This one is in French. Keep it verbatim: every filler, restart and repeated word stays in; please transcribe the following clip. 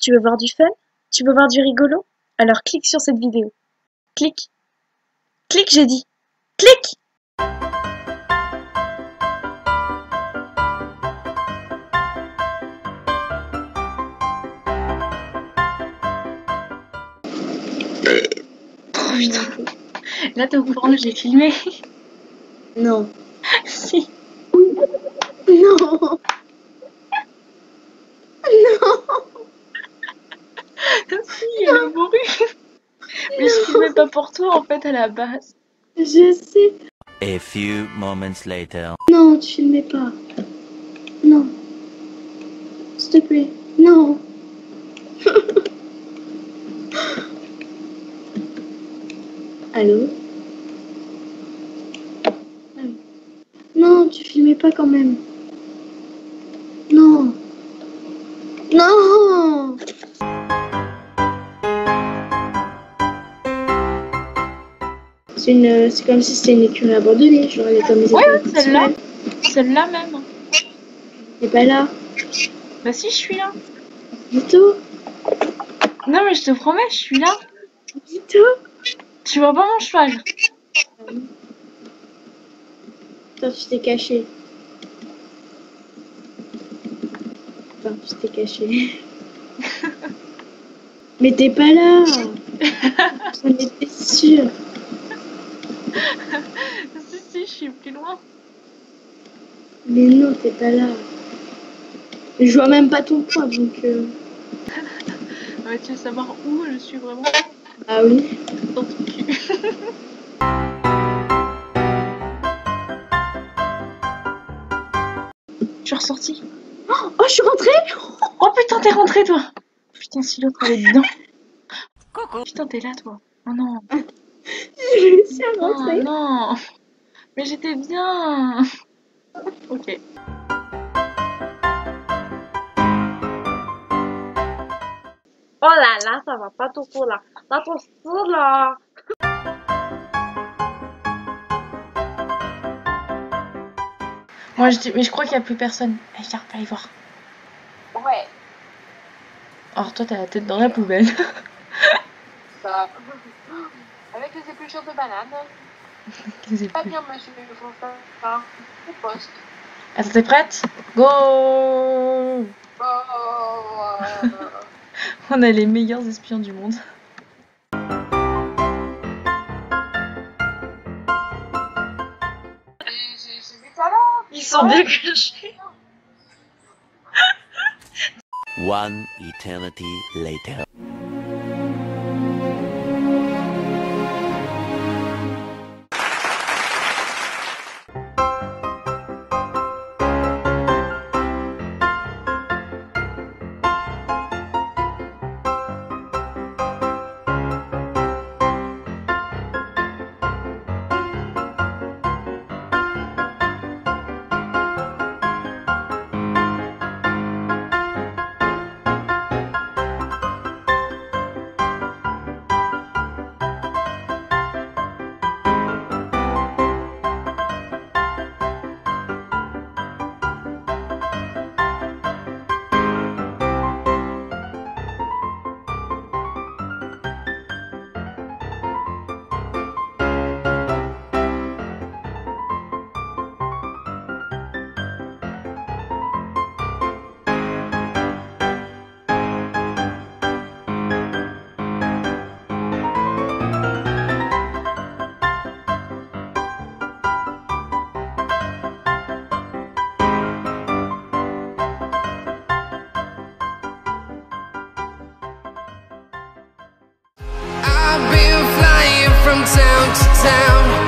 Tu veux voir du fun? Tu veux voir du rigolo? Alors clique sur cette vidéo. Clique. Clique, j'ai dit. Clique! Oh putain. Là, t'es au courant que j'ai filmé? Non. Si. Non. Si, elle a mouru. Mais je filmais pas pour toi en fait à la base. Je sais. A few moments later. Non, tu filmais pas. Non. S'il te plaît. Non. Allô? Non, tu filmais pas quand même. Non. Non. C'est une, c'est comme si c'était une écurie abandonnée, genre elle est comme les... Ouais, celle-là, celle-là même. T'es pas là? Bah si, je suis là. Du tout? Non mais je te promets, je suis là. Du tout? Tu vois pas mon cheval? Attends, tu t'es caché. Attends, tu t'es caché. Mais t'es pas là. J'en étais sûre. Si, si, je suis plus loin. Mais non, t'es pas là. Je vois même pas ton poids, donc... Euh... ouais, tu veux savoir où je suis vraiment? Ah oui. Dans ton cul. Je suis ressortie. Oh, oh, je suis rentrée. Oh putain, t'es rentrée, toi. Putain, si l'autre, elle est dedans. Coucou. Putain, t'es là, toi. Oh non. J'ai réussi à rentrer. Non, non. Mais j'étais bien. Ok. Oh là là, ça va pas tout pour là. Ça passe tout là. Moi, je, mais je crois qu'il y a plus personne. Allez, viens, allez voir. Ouais. Alors toi, t'as la tête dans la poubelle. Ça. Avec les épluchures de bananes. Épl... Pas bien, monsieur, je vous fais ça. Au poste. Attends, t'es prête? Go. Oh, euh... On a les meilleurs espions du monde. J'ai des talents. Ils sont dégagés. One eternity later. From town to town.